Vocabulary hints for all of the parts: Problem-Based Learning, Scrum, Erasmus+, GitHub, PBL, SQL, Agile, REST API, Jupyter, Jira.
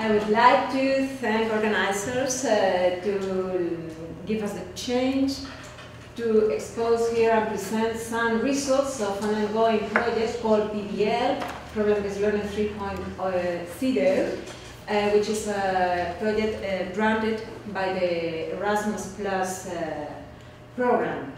I would like to thank organizers to give us the chance to expose here and present some results of an ongoing project called PBL, Problem-Based Learning 3.0, which is a project granted by the Erasmus+ program.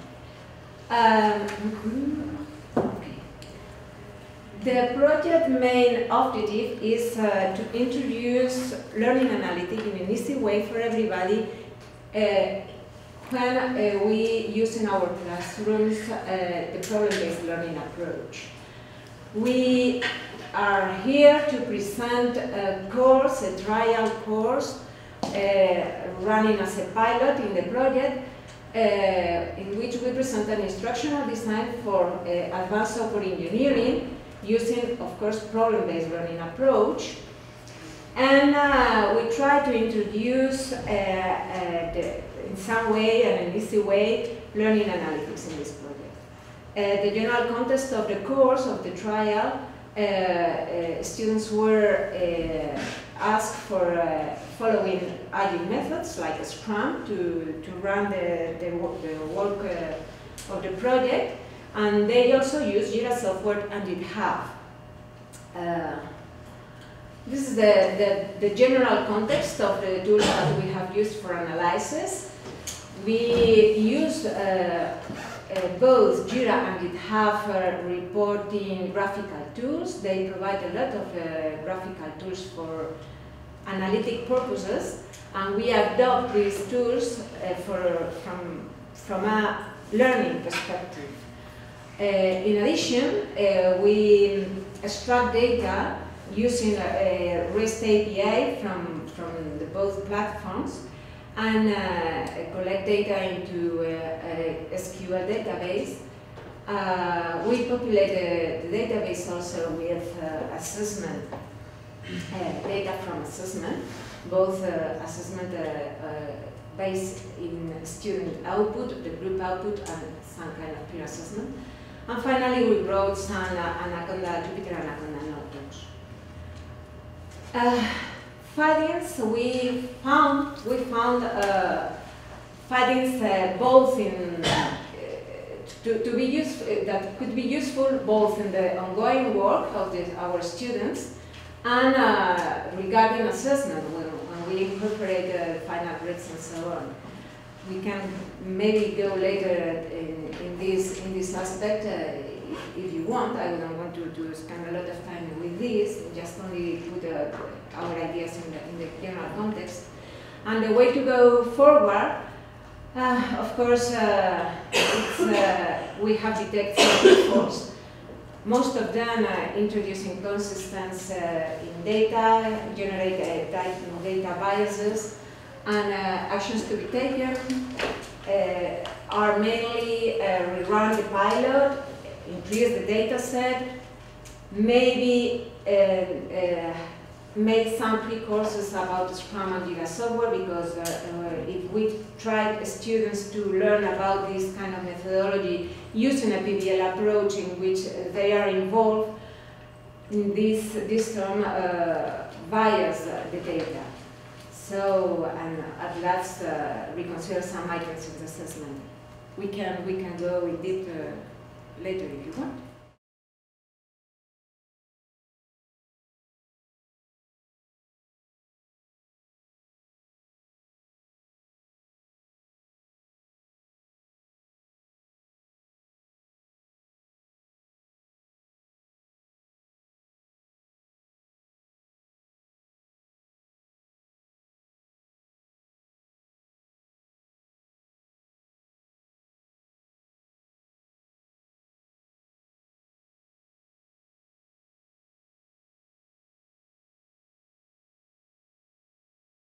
The project's main objective is to introduce learning analytics in an easy way for everybody when we use in our classrooms the problem-based learning approach. We are here to present a course, a trial course, running as a pilot in the project, in which we present an instructional design for advanced software engineering, using, of course, problem-based learning approach, and we try to introduce, in some way, and an easy way, learning analytics in this project. The general context of the course, of the trial, students were asked for following agile methods, like Scrum, to run the work of the project, and they also use Jira software and GitHub. This is the general context of the tools that we have used for analysis. We used both Jira and GitHub reporting graphical tools. They provide a lot of graphical tools for analytic purposes, and we adopt these tools from a learning perspective. In addition, we extract data using REST API from both platforms and collect data into a SQL database. We populate the database also with assessment, data from assessment, both assessment based in student output, the group output, and some kind of peer assessment. And finally, we wrote some Anaconda, Jupyter Anaconda notebooks. 5 years we found findings both in to be useful, that could be useful both in the ongoing work of our students and regarding assessment when we incorporate final grades and so on. We can maybe go later in this aspect if you want. I don't want to spend a lot of time with this, just only put our ideas in the general context. And the way to go forward, of course, we have detected faults. Most of them are introducing consistency in data, generate data biases, and actions to be taken are mainly rerun the pilot, increase the data set, maybe make some pre-courses about Scrum and Jira software, because if we try students to learn about this kind of methodology using a PBL approach in which they are involved, this term bias the data. So, and at last, reconsider some items in the assessment. We can go with it later if you want.